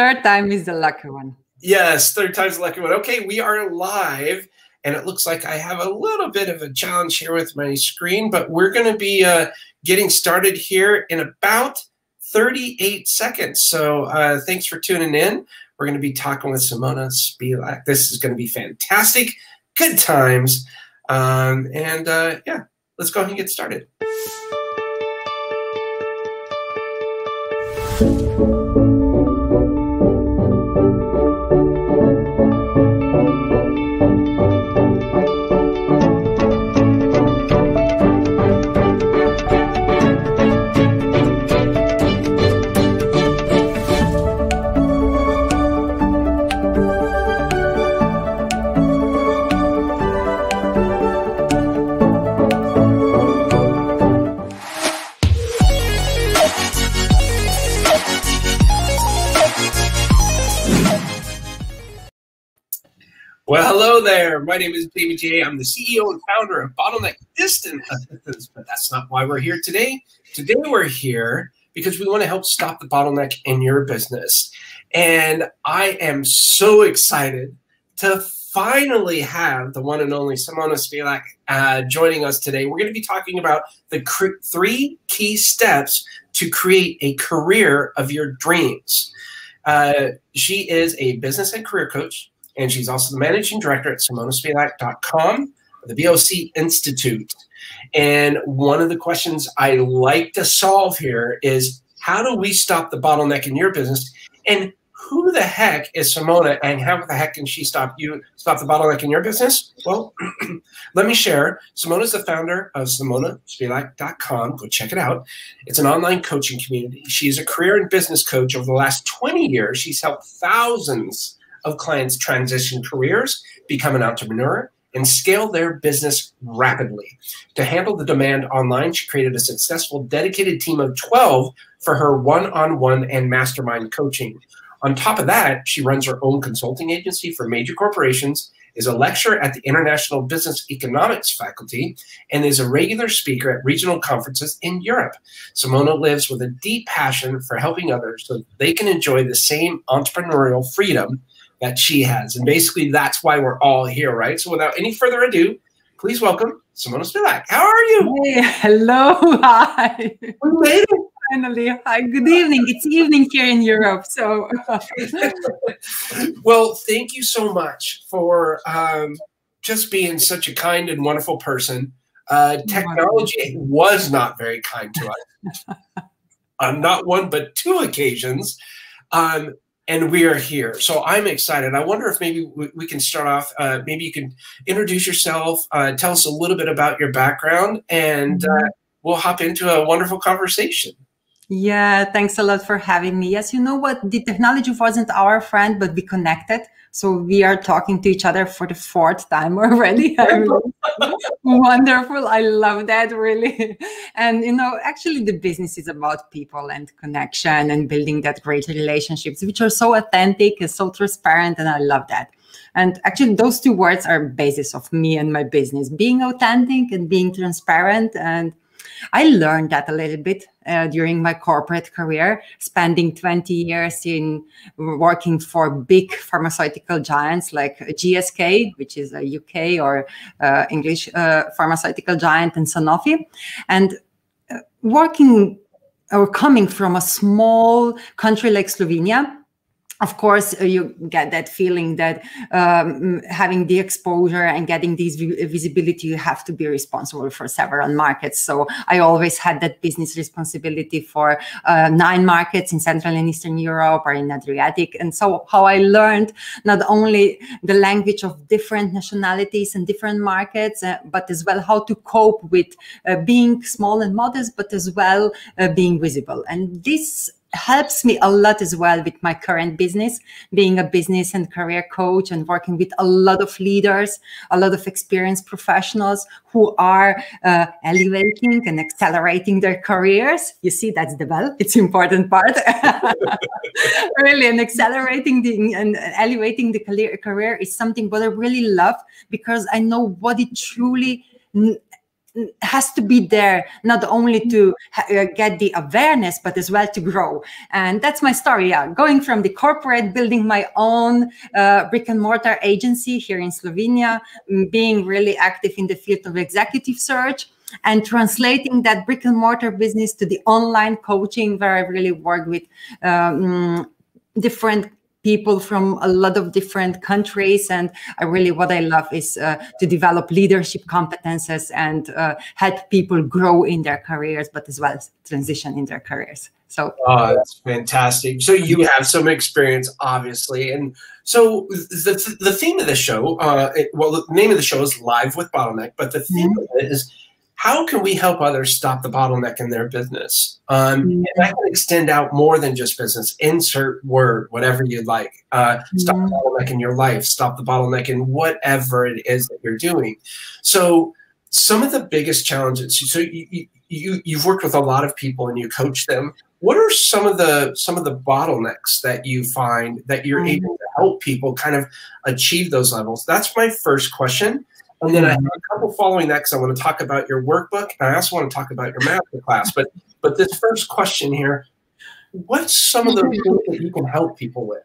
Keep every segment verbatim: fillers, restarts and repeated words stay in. Third time is the lucky one. Yes, third time's the lucky one. Okay, we are live, and it looks like I have a little bit of a challenge here with my screen, but we're going to be uh, getting started here in about thirty-eight seconds. So uh, thanks for tuning in. We're going to be talking with Simona Spilak. This is going to be fantastic. Good times. Um, and uh, yeah, let's go ahead and get started. Well, hello there. My name is Jaime Jay. I'm the C E O and founder of Bottleneck Distant Assistants, but that's not why we're here today. Today we're here because we want to help stop the bottleneck in your business. And I am so excited to finally have the one and only Simona Spilak uh, joining us today. We're going to be talking about the three key steps to create a career of your dreams. Uh, she is a business and career coach, and she's also the managing director at Simona Spilak dot com, the B O C Institute. And one of the questions I like to solve here is, how do we stop the bottleneck in your business? And who the heck is Simona, and how the heck can she stop you, stop the bottleneck in your business? Well, let me share. Simona's the founder of Simona Spilak dot com. Go check it out. It's an online coaching community. She's a career and business coach. Over the last twenty years, she's helped thousands of clients transition careers, become an entrepreneur, and scale their business rapidly. To handle the demand online, she created a successful dedicated team of twelve for her one-on-one and mastermind coaching. On top of that, she runs her own consulting agency for major corporations, is a lecturer at the International Business Economics Faculty, and is a regular speaker at regional conferences in Europe. Simona lives with a deep passion for helping others so they can enjoy the same entrepreneurial freedom that she has. And basically, that's why we're all here, right? So without any further ado, please welcome Simona Spilak. How are you? Hey, hello. Hi. We made it. Finally. Hi. Good evening. It's evening here in Europe. So, well, thank you so much for um, just being such a kind and wonderful person. Uh, technology was not very kind to us on not one but two occasions. Um, And we are here. So I'm excited. I wonder if maybe we can start off, uh, maybe you can introduce yourself, uh, tell us a little bit about your background, and uh, we'll hop into a wonderful conversation. Yeah, thanks a lot for having me. Yes, you know what? The technology wasn't our friend, but we connected. So we are talking to each other for the fourth time already. Wonderful. I love that, really. And, you know, actually the business is about people and connection and building that great relationships, which are so authentic and so transparent. And I love that. And actually, those two words are basis of me and my business, being authentic and being transparent. And I learned that a little bit uh, during my corporate career, spending twenty years in working for big pharmaceutical giants like G S K, which is a U K or uh, English uh, pharmaceutical giant, and Sanofi, and uh, working or coming from a small country like Slovenia. Of course, you get that feeling that um, having the exposure and getting this visibility, you have to be responsible for several markets. So I always had that business responsibility for uh, nine markets in Central and Eastern Europe or in Adriatic. And so how I learned not only the language of different nationalities and different markets, uh, but as well how to cope with uh, being small and modest, but as well uh, being visible. And this helps me a lot as well with my current business, being a business and career coach and working with a lot of leaders, a lot of experienced professionals who are uh, elevating and accelerating their careers. You see, that's the bell. It's an important part. Really, and accelerating the, and elevating the career, career is something what I really love, because I know what it truly has to be there, not only to uh, get the awareness, but as well to grow. And that's my story. Yeah, going from the corporate, building my own uh, brick and mortar agency here in Slovenia, being really active in the field of executive search, and translating that brick and mortar business to the online coaching, where I really work with um, different people from a lot of different countries. And I really, what I love is uh, to develop leadership competences and uh, help people grow in their careers, but as well as transition in their careers. So oh, that's fantastic. So you have some experience, obviously. And so the, the theme of the show, uh, it, well, the name of the show is Live with Bottleneck, but the theme mm-hmm. of it is, how can we help others stop the bottleneck in their business? Um, mm-hmm. And I can extend out more than just business. Insert word, whatever you'd like. Uh, mm-hmm. Stop the bottleneck in your life. Stop the bottleneck in whatever it is that you're doing. So some of the biggest challenges. So you, you you've worked with a lot of people and you coach them. What are some of the some of the bottlenecks that you find that you're mm-hmm. able to help people kind of achieve those levels? That's my first question. And then I have a couple following that because I want to talk about your workbook. And I also want to talk about your master class. But but this first question here, what's some of the things that you can help people with?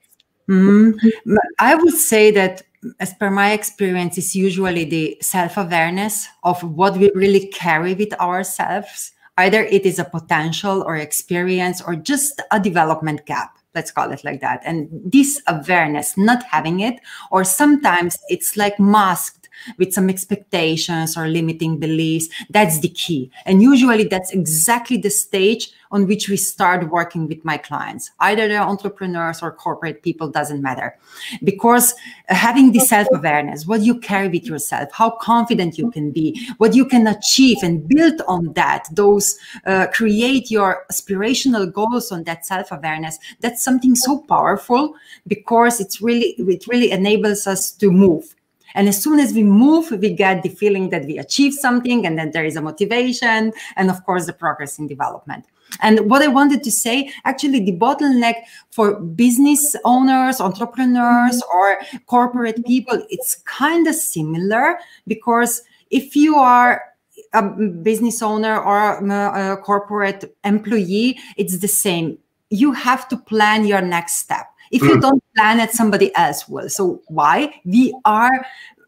Mm-hmm. I would say that, as per my experience, is usually the self-awareness of what we really carry with ourselves. Either it is a potential or experience or just a development gap. Let's call it like that. And this awareness, not having it, or sometimes it's like masked with some expectations or limiting beliefs. That's the key. And usually that's exactly the stage on which we start working with my clients. Either they're entrepreneurs or corporate people, doesn't matter. Because having the self-awareness, what you carry with yourself, how confident you can be, what you can achieve and build on that, those uh, create your aspirational goals on that self-awareness, that's something so powerful because it's really, it really enables us to move. And as soon as we move, we get the feeling that we achieve something, and then there is a motivation and, of course, the progress in development. And what I wanted to say, actually, the bottleneck for business owners, entrepreneurs, or corporate people, it's kind of similar, because if you are a business owner or a corporate employee, it's the same. You have to plan your next step. If you don't plan it, somebody else will. So why? We are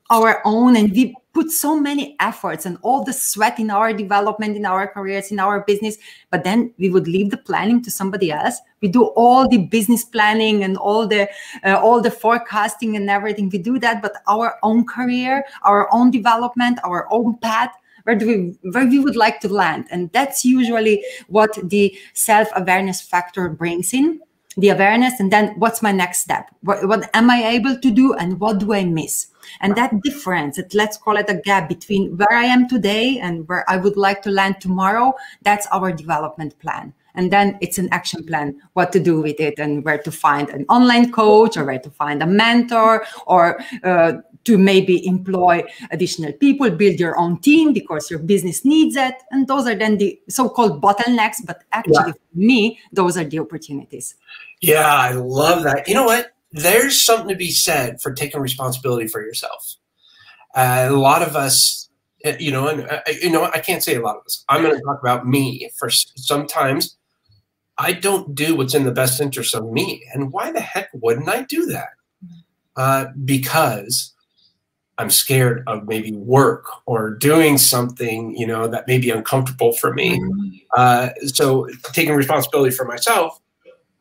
our own, and we put so many efforts and all the sweat in our development, in our careers, in our business, but then we would leave the planning to somebody else. We do all the business planning and all the uh, all the forecasting and everything. We do that, but our own career, our own development, our own path, where do we, where we would like to land. And that's usually what the self-awareness factor brings in. The awareness, and then what's my next step? What, what am I able to do, and what do I miss? And that difference, that, let's call it a gap between where I am today and where I would like to land tomorrow, that's our development plan. And then it's an action plan, what to do with it, and where to find an online coach, or where to find a mentor, or uh, to maybe employ additional people, build your own team because your business needs it. And those are then the so-called bottlenecks, but actually yeah. for me, those are the opportunities. Yeah, I love that. You know what? There's something to be said for taking responsibility for yourself. Uh, a lot of us, you know, and uh, you know, I can't say a lot of us. I'm going to talk about me. For sometimes I don't do what's in the best interest of me. And why the heck wouldn't I do that? Uh, because I'm scared of maybe work or doing something, you know, that may be uncomfortable for me. Uh, so taking responsibility for myself,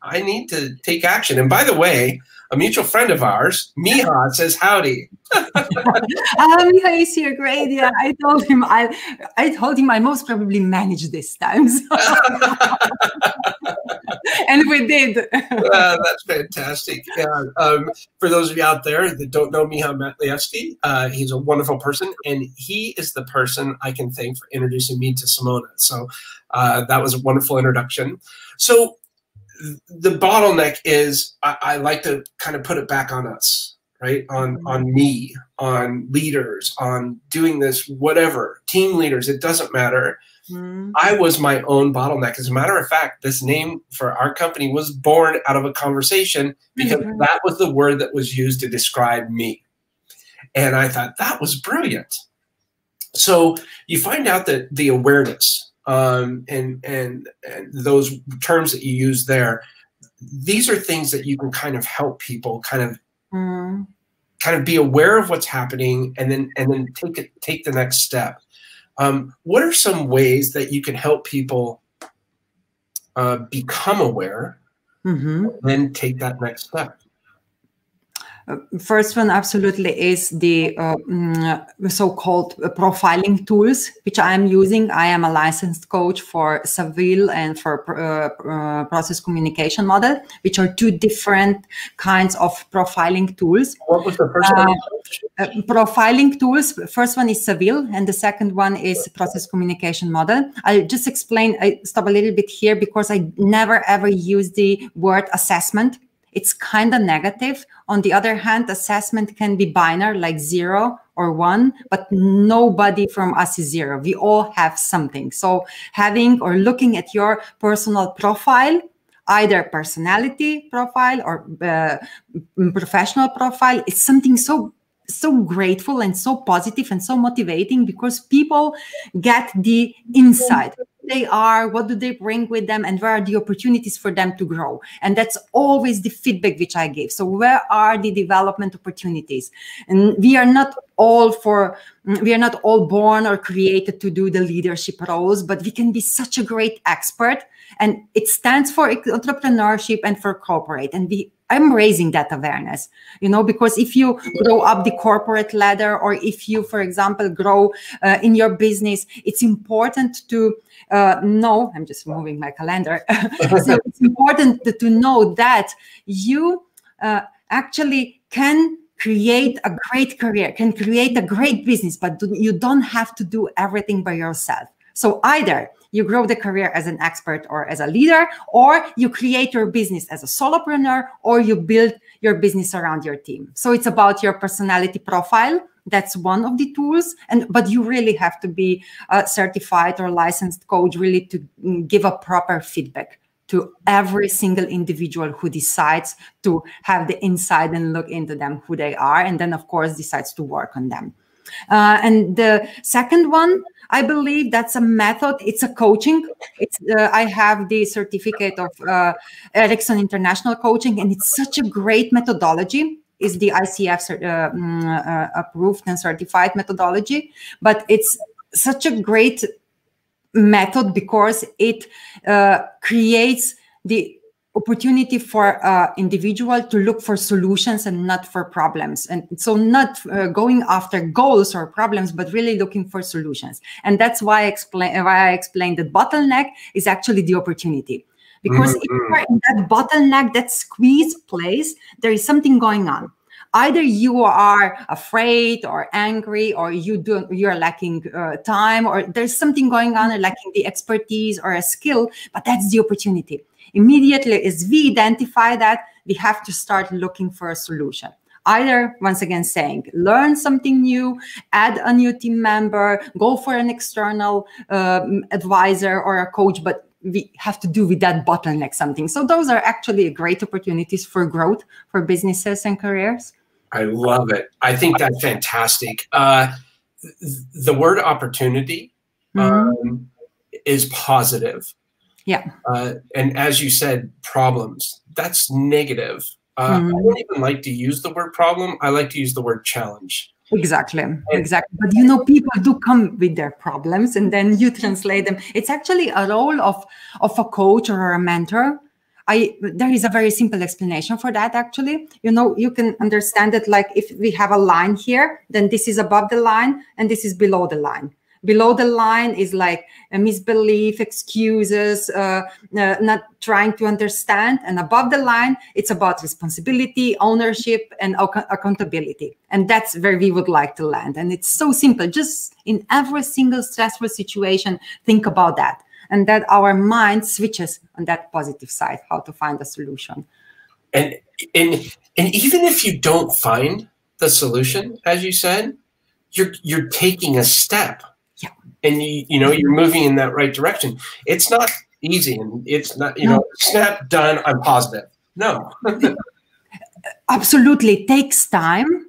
I need to take action. And by the way, a mutual friend of ours, Miha, says howdy. um, Miha is here, great. Yeah, I told him I, I told him I most probably managed this time. So. And we did. uh, that's fantastic. Yeah. Um, for those of you out there that don't know Miha Matliesky, uh, he's a wonderful person, and he is the person I can thank for introducing me to Simona. So uh, that was a wonderful introduction. So the bottleneck is, I, I like to kind of put it back on us, right? On, on me, on leaders, on doing this, whatever, team leaders, it doesn't matter. Mm-hmm. I was my own bottleneck. As a matter of fact, this name for our company was born out of a conversation because mm-hmm. that was the word that was used to describe me. And I thought that was brilliant. So you find out that the awareness um, and, and and those terms that you use there, these are things that you can kind of help people kind of mm. kind of be aware of what's happening, and then and then take it take the next step. Um, what are some ways that you can help people uh, become aware, mm-hmm. and then take that next step? First one absolutely is the uh, so-called profiling tools, which I am using. I am a licensed coach for Saville and for uh, uh, Process Communication Model, which are two different kinds of profiling tools. What was the first uh, one? Uh, profiling tools. First one is Saville, and the second one is Process Communication Model. I'll just explain. I stop a little bit here because I never ever use the word assessment. It's kind of negative. On the other hand, assessment can be binary, like zero or one, but nobody from us is zero. We all have something. So having or looking at your personal profile, either personality profile or uh, professional profile, is something so so grateful and so positive and so motivating, because people get the insight. They are, what do they bring with them, and where are the opportunities for them to grow? And that's always the feedback which I give. So where are the development opportunities? And we are not all for, we are not all born or created to do the leadership roles, but we can be such a great expert. And it stands for entrepreneurship and for corporate. And we, I'm raising that awareness, you know, because if you grow up the corporate ladder, or if you, for example, grow uh, in your business, it's important to uh, know, I'm just moving my calendar. So it's important to, to know that you uh, actually can create a great career, can create a great business, but you don't have to do everything by yourself. So either you grow the career as an expert or as a leader, or you create your business as a solopreneur, or you build your business around your team. So it's about your personality profile. That's one of the tools. And but you really have to be a certified or licensed coach really to give a proper feedback to every single individual who decides to have the insight and look into them, who they are, and then, of course, decides to work on them. Uh, and the second one, I believe that's a method. It's a coaching. It's, uh, I have the certificate of uh, Erickson International Coaching, and it's such a great methodology. It's the I C F uh, uh, approved and certified methodology, but it's such a great method because it uh, creates the opportunity for uh, individual to look for solutions and not for problems. And so not uh, going after goals or problems, but really looking for solutions. And that's why I explain why I explained that bottleneck is actually the opportunity. Because mm-hmm. if you're in that bottleneck, that squeezed place, there is something going on. Either you are afraid or angry, or you do, you're lacking uh, time, or there's something going on, or lacking the expertise or a skill, but that's the opportunity. Immediately as we identify that, we have to start looking for a solution. Either, once again saying, learn something new, add a new team member, go for an external um, advisor or a coach, but we have to do with that bottleneck something. So those are actually great opportunities for growth for businesses and careers. I love it. I think that's fantastic. Uh, the word opportunity um, mm-hmm. is positive. Yeah. Uh, and as you said, problems, that's negative. Uh, mm-hmm. I don't even like to use the word problem. I like to use the word challenge. Exactly, exactly. But you know, people do come with their problems, and then you translate them. It's actually a role of of a coach or a mentor. I there is a very simple explanation for that. Actually, you know, you can understand it like if we have a line here, then this is above the line, and this is below the line. Below the line is like a misbelief, excuses, uh, uh, not trying to understand. And above the line, it's about responsibility, ownership, and ac accountability. And that's where we would like to land. And it's so simple. Just in every single stressful situation, think about that. And that our mind switches on that positive side, how to find a solution. And, and, and even if you don't find the solution, as you said, you're, you're taking a step. Yeah. And you, you know, you're moving in that right direction. It's not easy, and it's not, you no. know, snap, done, I'm positive. No. Absolutely. It takes time.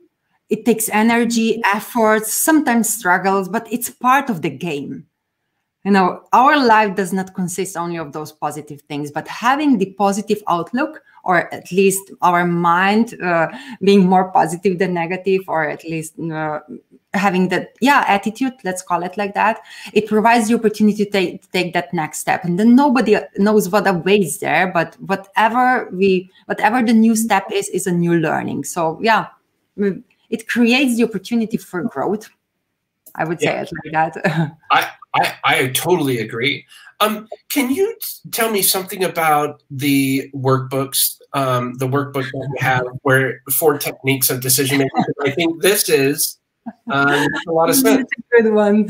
It takes energy, efforts, sometimes struggles, but it's part of the game. You know, our life does not consist only of those positive things, but having the positive outlook, or at least our mind uh, being more positive than negative, or at least uh, having that, yeah, attitude, let's call it like that, it provides the opportunity to take, to take that next step. And then nobody knows what awaits there, but whatever we, whatever the new step is, is a new learning. So yeah, it creates the opportunity for growth. I would say yeah. it like that. I, I, I totally agree. Um, can you tell me something about the workbooks, um, the workbook that you have where for techniques of decision making? I think this is um, a lot of sense. It's a good one.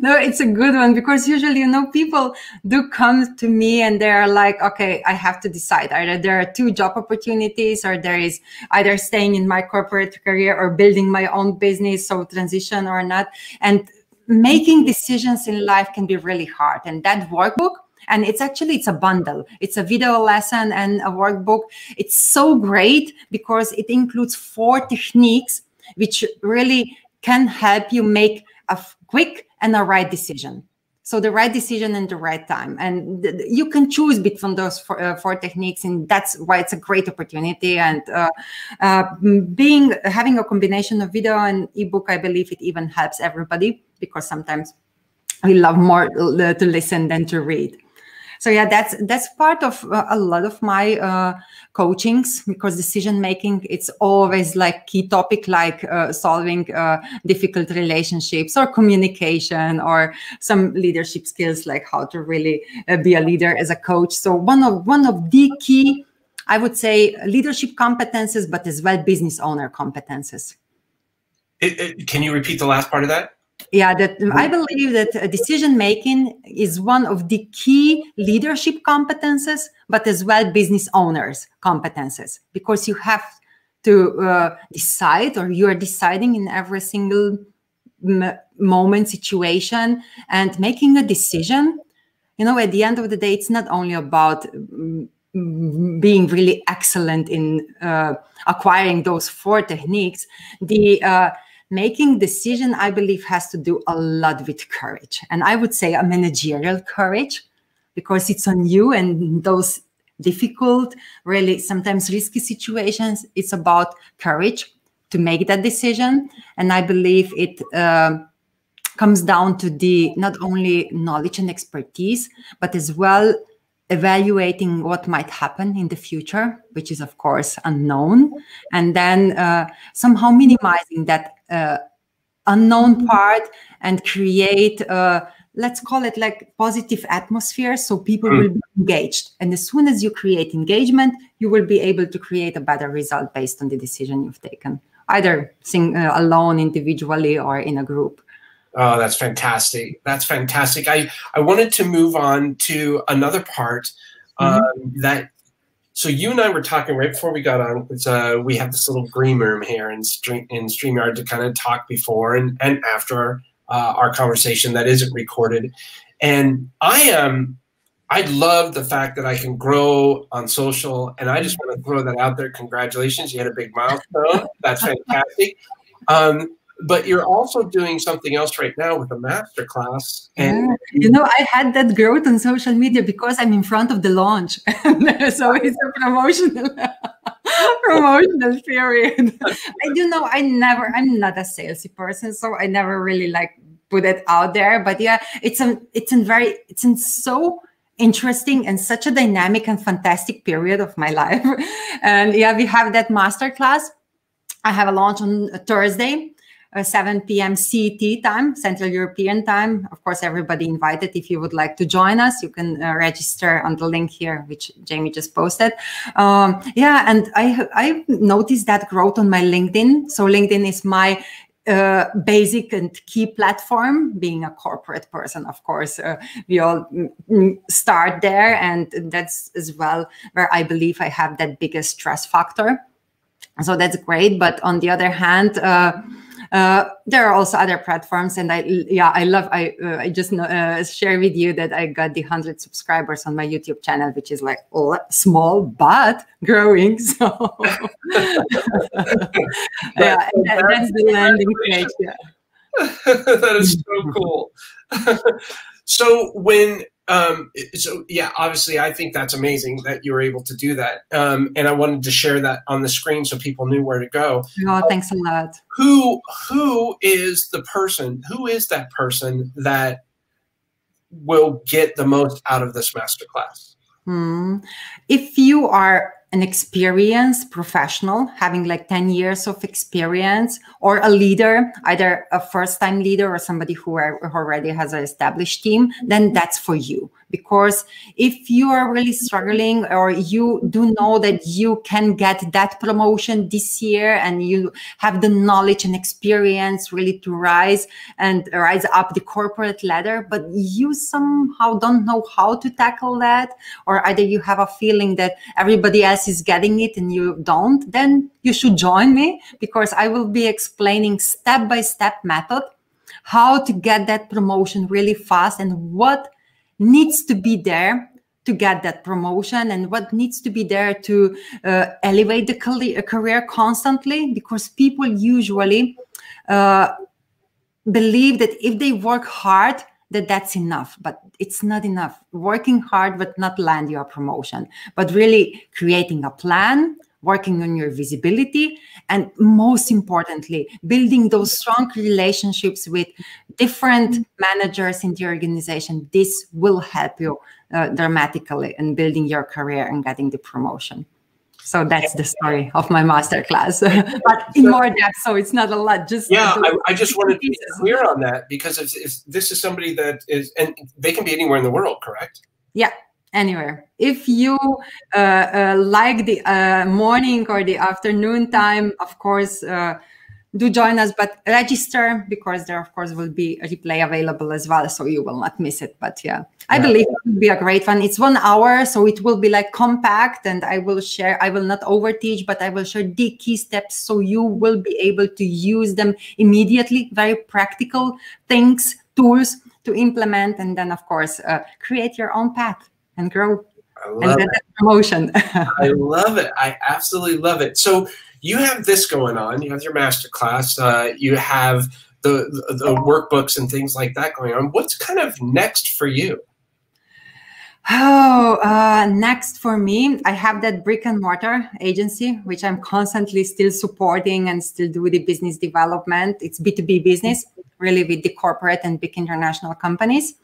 No, it's a good one, because usually, you know, people do come to me and they're like, okay, I have to decide. Either there are two job opportunities, or there is either staying in my corporate career or building my own business, so transition or not. And making decisions in life can be really hard, and that workbook, and it's actually, it's a bundle, it's a video lesson and a workbook. It's so great because it includes four techniques which really can help you make a quick and a right decision. So the right decision and the right time, and you can choose between those four, uh, four techniques, and that's why it's a great opportunity. And uh, uh, being having a combination of video and ebook, I believe it even helps everybody, because sometimes we love more uh, to listen than to read. So yeah, that's that's part of uh, a lot of my uh, coachings, because decision making, it's always like key topic, like uh, solving uh, difficult relationships, or communication, or some leadership skills, like how to really uh, be a leader as a coach. So one of one of the key, I would say, leadership competences, but as well business owner competences. It, it, can you repeat the last part of that? Yeah, that I believe that decision making is one of the key leadership competences, but as well business owners' competences, because you have to uh, decide, or you are deciding in every single m moment, situation, and making a decision. You know, at the end of the day, it's not only about um, being really excellent in uh, acquiring those four techniques. The uh, Making decision, I believe, has to do a lot with courage. And I would say a managerial courage, because it's on you, and those difficult, really sometimes risky situations, it's about courage to make that decision. And I believe it uh, comes down to the not only knowledge and expertise, but as well evaluating what might happen in the future, which is, of course, unknown, and then uh, somehow minimizing that uh, unknown part, and create, uh, let's call it like positive atmosphere, so people mm. will be engaged. And as soon as you create engagement, you will be able to create a better result based on the decision you've taken, either sing, uh, alone, individually, or in a group. Oh, that's fantastic. That's fantastic. I, I wanted to move on to another part um, mm-hmm. that, so you and I were talking right before we got on, because uh, we have this little green room here in, Stream, in StreamYard to kind of talk before and, and after uh, our conversation that isn't recorded. And I am, I love the fact that I can grow on social, and I just want to throw that out there. Congratulations. You had a big milestone. That's fantastic. Um, But you're also doing something else right now with a masterclass. And yeah. You know, I had that growth on social media because I'm in front of the launch. So it's a promotional promotional period. I do know I never, I'm not a salesy person, so I never really like put it out there. But yeah, it's a, it's in very, it's in so interesting and such a dynamic and fantastic period of my life. And yeah, we have that masterclass. I have a launch on Thursday. Uh, seven P M C E T time, Central European Time. Of course, everybody invited. If you would like to join us, you can uh, register on the link here, which Jaime just posted. Um, yeah, and I I noticed that growth on my LinkedIn. So LinkedIn is my uh, basic and key platform. Being a corporate person, of course, uh, we all start there, and that's as well where I believe I have that biggest stress factor. So that's great. But on the other hand, uh, Uh, there are also other platforms, and I yeah I love I uh, I just uh, share with you that I got the one hundred subscribers on my YouTube channel, which is like all small but growing. So yeah, that, that's the landing page. Yeah. That is so cool. So when um so yeah obviously I think that's amazing that you were able to do that, um and I wanted to share that on the screen so people knew where to go. Oh, thanks a lot. Who who is the person, who is that person that will get the most out of this masterclass? Hmm. If you are an experienced professional having like ten years of experience, or a leader, either a first-time leader or somebody who are, already has an established team, then that's for you. Because if you are really struggling, or you do know that you can get that promotion this year and you have the knowledge and experience really to rise and rise up the corporate ladder, but you somehow don't know how to tackle that, or either you have a feeling that everybody else is getting it and you don't, then you should join me, because I will be explaining step-by-step method how to get that promotion really fast, and what needs to be there to get that promotion, and what needs to be there to uh, elevate the career constantly. Because people usually uh, believe that if they work hard, that that's enough, but it's not enough. Working hard would not land you a promotion, but really creating a plan, working on your visibility, and most importantly, building those strong relationships with different managers in the organization. This will help you uh, dramatically in building your career and getting the promotion. So that's the story of my masterclass, but in more depth, so it's not a lot. Just yeah, I, I just wanted to be clear on that, because if, if this is somebody that is, and they can be anywhere in the world, correct? Yeah. Anywhere. If you uh, uh, like the uh, morning or the afternoon time, of course, uh, do join us, but register, because there, of course, will be a replay available as well, so you will not miss it. But yeah, I yeah. believe it will be a great one. It's one hour, so it will be like compact, and I will share, I will not overteach, but I will share the key steps, so you will be able to use them immediately, very practical things, tools to implement, and then, of course, uh, create your own path and grow and get that promotion. I love it. I absolutely love it. So you have this going on. You have your masterclass. Uh, you have the, the, the workbooks and things like that going on. What's kind of next for you? Oh, uh, next for me, I have that brick and mortar agency, which I'm constantly still supporting and still do the business development. It's B two B business, really with the corporate and big international companies.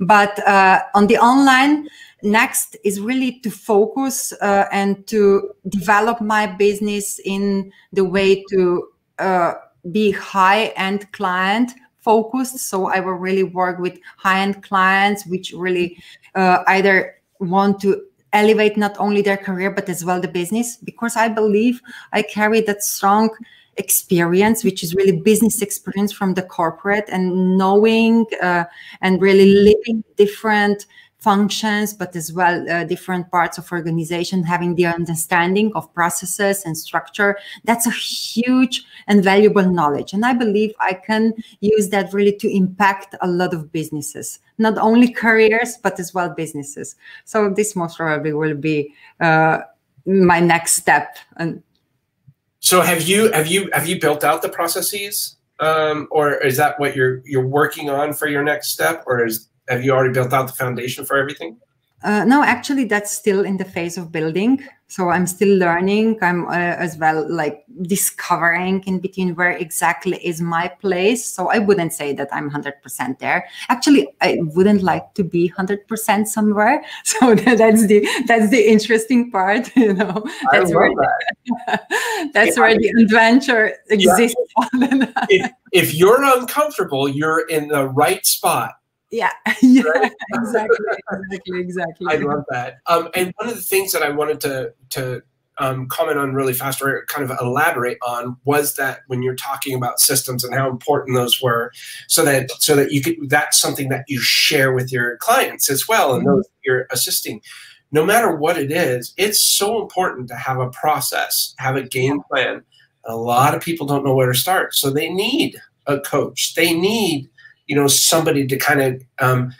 But uh, on the online, next is really to focus uh, and to develop my business in the way to uh, be high-end client focused. So I will really work with high-end clients, which really uh, either want to elevate not only their career, but as well the business, because I believe I carry that strong experience, which is really business experience from the corporate, and knowing uh, and really living different functions, but as well uh, different parts of organization, having the understanding of processes and structure. That's a huge and valuable knowledge, and I believe I can use that really to impact a lot of businesses, not only careers, but as well businesses. So this most probably will be uh, my next step. And so have you have you have you built out the processes, um, or is that what you're you're working on for your next step, or is have you already built out the foundation for everything? Uh, no, actually, that's still in the phase of building. So I'm still learning. I'm uh, as well like discovering in between where exactly is my place. So I wouldn't say that I'm one hundred percent there. Actually, I wouldn't like to be one hundred percent somewhere. So that's the that's the interesting part. You know, that's I where that. that's yeah, where I mean, the adventure exists. Yeah. if, if you're uncomfortable, you're in the right spot. Yeah, yeah, right? exactly, exactly, exactly. I love that. Um, and one of the things that I wanted to to um, comment on really fast, or kind of elaborate on, was that when you're talking about systems and how important those were, so that so that you could, that's something that you share with your clients as well, and those you're assisting. No matter what it is, it's so important to have a process, have a game plan, A lot of people don't know where to start. So they need a coach. They need, you know, somebody to kind of um,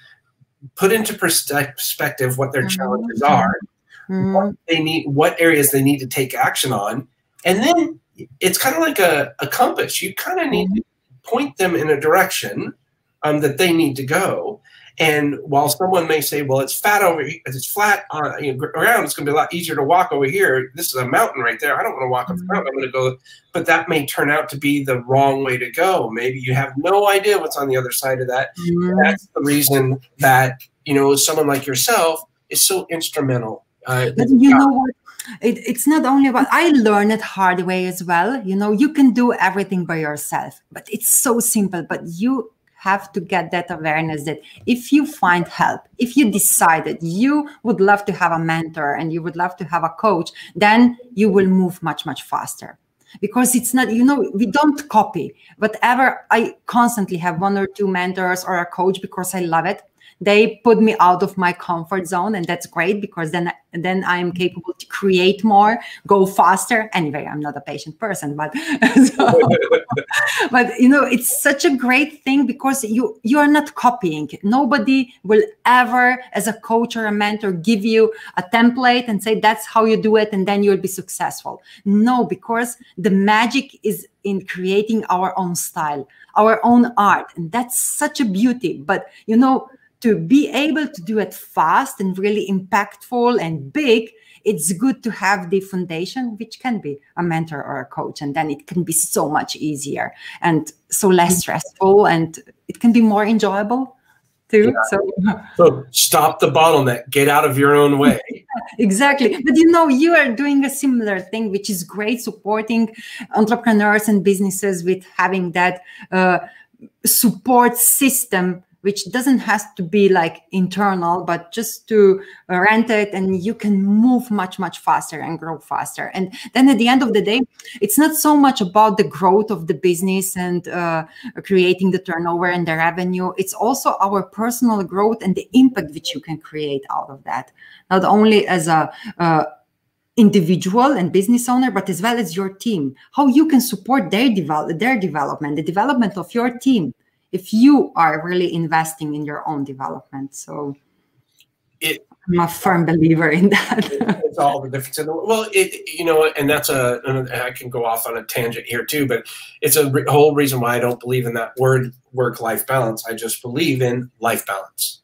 put into perspective what their mm-hmm. challenges are, mm-hmm. what they need, what areas they need to take action on. And then it's kind of like a, a compass. You kind of need to point them in a direction um, that they need to go. And while someone may say, well, it's fat over here, it's flat on, you know, ground, it's going to be a lot easier to walk over here. This is a mountain right there. I don't want to walk up the mountain. I'm going to go. But that may turn out to be the wrong way to go. Maybe you have no idea what's on the other side of that. Mm-hmm. That's the reason that, you know, someone like yourself is so instrumental. Uh, but you know what? It, it's not only about, I learned it hard way as well. You know, you can do everything by yourself, but it's so simple. But you have to get that awareness that if you find help, if you decided you would love to have a mentor and you would love to have a coach, then you will move much, much faster. Because it's not, you know, we don't copy. Whatever, I constantly have one or two mentors or a coach because I love it. They put me out of my comfort zone, and that's great because then, then I'm capable to create more, go faster. Anyway, I'm not a patient person, but so, but you know, it's such a great thing because you you are not copying. Nobody will ever, as a coach or a mentor, give you a template and say that's how you do it, and then you'll be successful. No, because the magic is in creating our own style, our own art, and that's such a beauty. But you know, to be able to do it fast and really impactful and big, it's good to have the foundation, which can be a mentor or a coach, and then it can be so much easier and so less stressful, and it can be more enjoyable too. Yeah. So. So stop the bottleneck, get out of your own way. Exactly. But you know, you are doing a similar thing, which is great, supporting entrepreneurs and businesses with having that uh, support system, which doesn't have to be like internal, but just to rent it, and you can move much, much faster and grow faster. And then at the end of the day, it's not so much about the growth of the business and uh, creating the turnover and the revenue. It's also our personal growth and the impact which you can create out of that, not only as a uh, individual and business owner, but as well as your team, how you can support their, develop their development, the development of your team, if you are really investing in your own development. So it, I'm a firm believer in that. It, it's all the difference in the world. Well, it, you know, and that's a, and I can go off on a tangent here too, but it's a re whole reason why I don't believe in that word work-life balance. I just believe in life balance.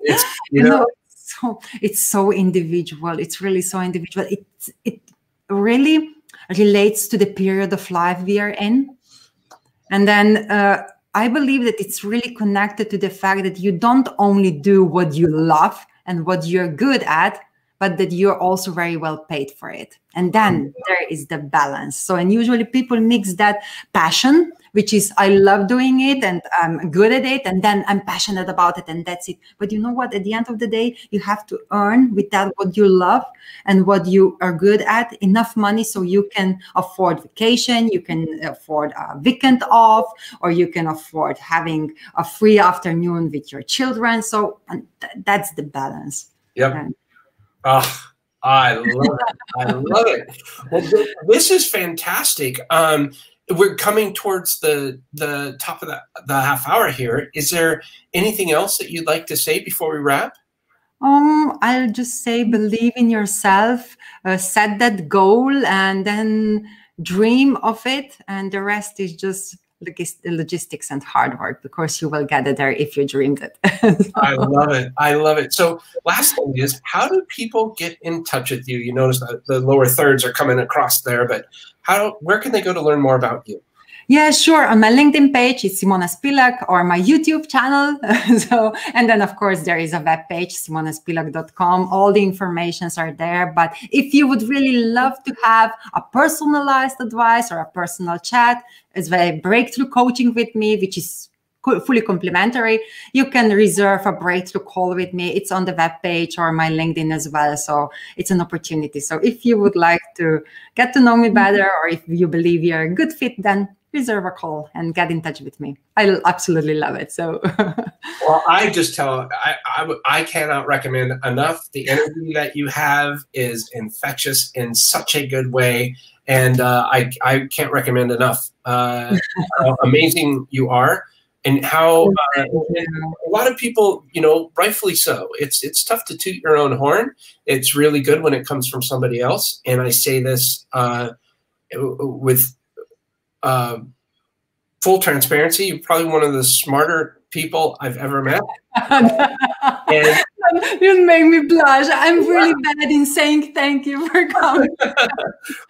It's, you know, no, it's, so, it's so individual. It's really so individual. It, it really relates to the period of life we are in. And then uh, I believe that it's really connected to the fact that you don't only do what you love and what you're good at, but that you're also very well paid for it. And then there is the balance. So, and usually people mix that passion, which is I love doing it and I'm good at it, and then I'm passionate about it, and that's it. But you know what? At the end of the day, you have to earn with that what you love and what you are good at enough money so you can afford vacation, you can afford a weekend off, or you can afford having a free afternoon with your children. So th that's the balance. Yep. And oh, I love it. I love it. Well, th this is fantastic. Um, We're coming towards the the top of the, the half hour here. Is there anything else that you'd like to say before we wrap? Um, I'll just say believe in yourself, uh, set that goal, and then dream of it. And the rest is just logistics and hard work, because you will get it there if you dreamed it. So. I love it. I love it. So last thing is, how do people get in touch with you? You notice that the lower thirds are coming across there, but how, where can they go to learn more about you? Yeah, sure. On my LinkedIn page, it's Simona Spilak, or my YouTube channel. So, and then, of course, there is a webpage, Simona Spilak dot com. All the informations are there. But if you would really love to have a personalized advice or a personal chat, as well, breakthrough coaching with me, which is fully complimentary, you can reserve a breakthrough call with me. It's on the webpage or my LinkedIn as well. So it's an opportunity. So if you would like to get to know me better, or if you believe you're a good fit, then reserve a call and get in touch with me. I absolutely love it. So, well, I just tell, I, I, I cannot recommend enough. The energy that you have is infectious in such a good way. And uh, I, I can't recommend enough uh, how amazing you are, and how uh, a lot of people, you know, rightfully so. It's it's tough to toot your own horn. It's really good when it comes from somebody else. And I say this uh, with uh, full transparency. You're probably one of the smarter people I've ever met. And you make me blush. I'm really bad in saying thank you for coming.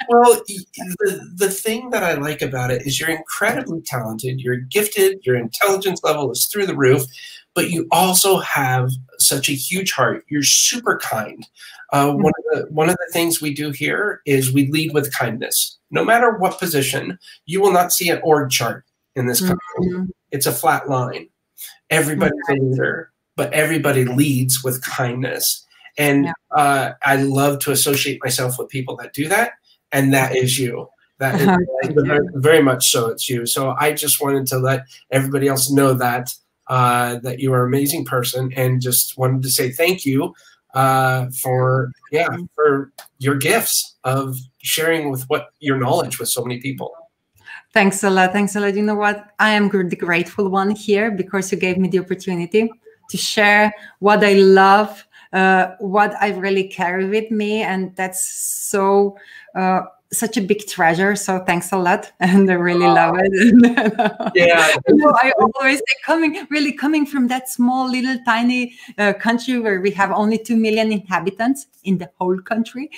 Well, the, the thing that I like about it is you're incredibly talented, you're gifted, your intelligence level is through the roof, but you also have such a huge heart. You're super kind. Uh, mm-hmm. one, of the, one of the things we do here is we lead with kindness. No matter what position, you will not see an org chart in this company. Mm-hmm. It's a flat line. Everybody's a leader. But everybody leads with kindness. And yeah. uh, I love to associate myself with people that do that. And that is you. That is very, very much so it's you. So I just wanted to let everybody else know that, uh, that you are an amazing person, and just wanted to say thank you uh, for, yeah, for your gifts of sharing with what your knowledge with so many people. Thanks a lot. Thanks a lot. You know what? I am the grateful one here because you gave me the opportunity to share what I love, uh, what I really carry with me. And that's so, uh, such a big treasure. So thanks a lot. And I really oh. love it. Yeah. You know, I always say coming, really coming from that small, little, tiny uh, country where we have only two million inhabitants in the whole country.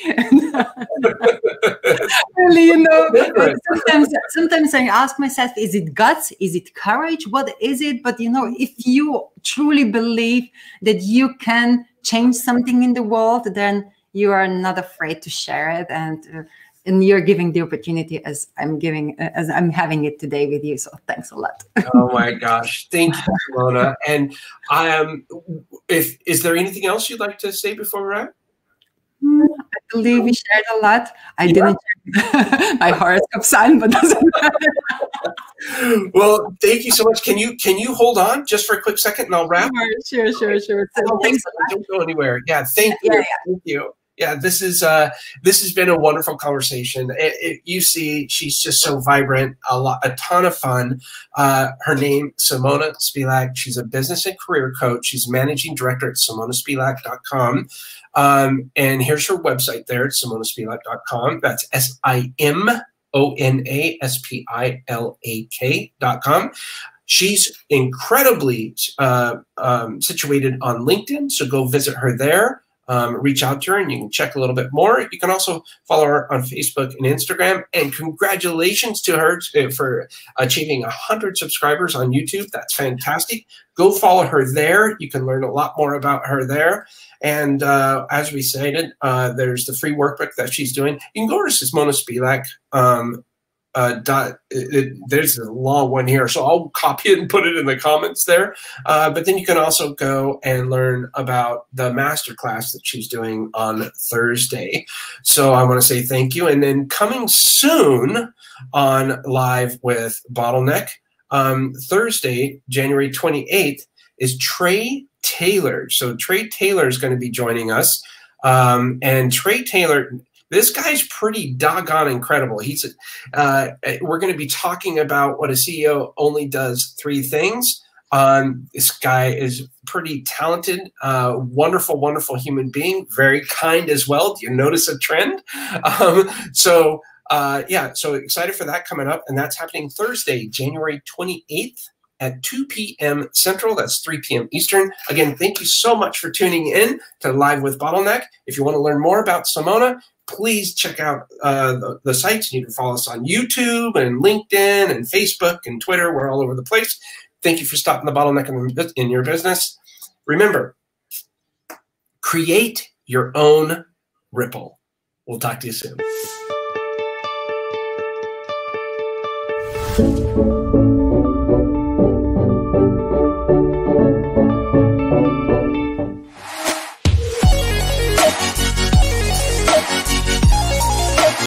Really, you know, sometimes, sometimes I ask myself, is it guts? Is it courage? What is it? But, you know, if you truly believe that you can change something in the world, then you are not afraid to share it. And, uh, and you're giving the opportunity as I'm giving, uh, as I'm having it today with you. So thanks a lot. Oh my gosh. Thank you, Simona. And um, if, is there anything else you'd like to say before we wrap? Mm, I believe we shared a lot. I yeah. didn't share my horoscope sign, but doesn't matter. Well, thank you so much. Can you can you hold on just for a quick second and I'll wrap? Sure, sure, sure. So oh, thanks. Don't go anywhere. Yeah, thank you. Yeah, yeah. Thank you. Yeah, this is uh, this has been a wonderful conversation. It, it, you see, she's just so vibrant, a lot, a ton of fun. Uh, her name, Simona Spilak. She's a business and career coach. She's managing director at Simona Spilak dot com. Um, and here's her website there, Simona Spilak dot com. That's S I M O N A S P I L A K dot com. She's incredibly uh, um, situated on LinkedIn, so go visit her there. Um, reach out to her and you can check a little bit more. You can also follow her on Facebook and Instagram. And congratulations to her for achieving one hundred subscribers on YouTube. That's fantastic. Go follow her there. You can learn a lot more about her there. And uh, as we stated, uh, there's the free workbook that she's doing. You can go to Simona Spilak. Um, Uh, dot, it, it, there's a long one here, so I'll copy it and put it in the comments there. Uh, but then you can also go and learn about the masterclass that she's doing on Thursday. So I want to say thank you. And then coming soon on Live with Bottleneck, um, Thursday, January twenty-eighth, is Trey Taylor. So Trey Taylor is going to be joining us. Um, and Trey Taylor... This guy's pretty doggone incredible. He's. Uh, we're going to be talking about what a C E O only does three things. Um, this guy is pretty talented, uh, wonderful, wonderful human being, very kind as well. Do you notice a trend? Um, so uh, yeah, so excited for that coming up, and that's happening Thursday, January twenty-eighth at two P M Central. That's three P M Eastern. Again, thank you so much for tuning in to Live with Bottleneck. If you want to learn more about Simona, please check out uh, the, the sites. You can follow us on YouTube and LinkedIn and Facebook and Twitter. We're all over the place. Thank you for stopping the bottleneck in, in your business. Remember, create your own ripple. We'll talk to you soon.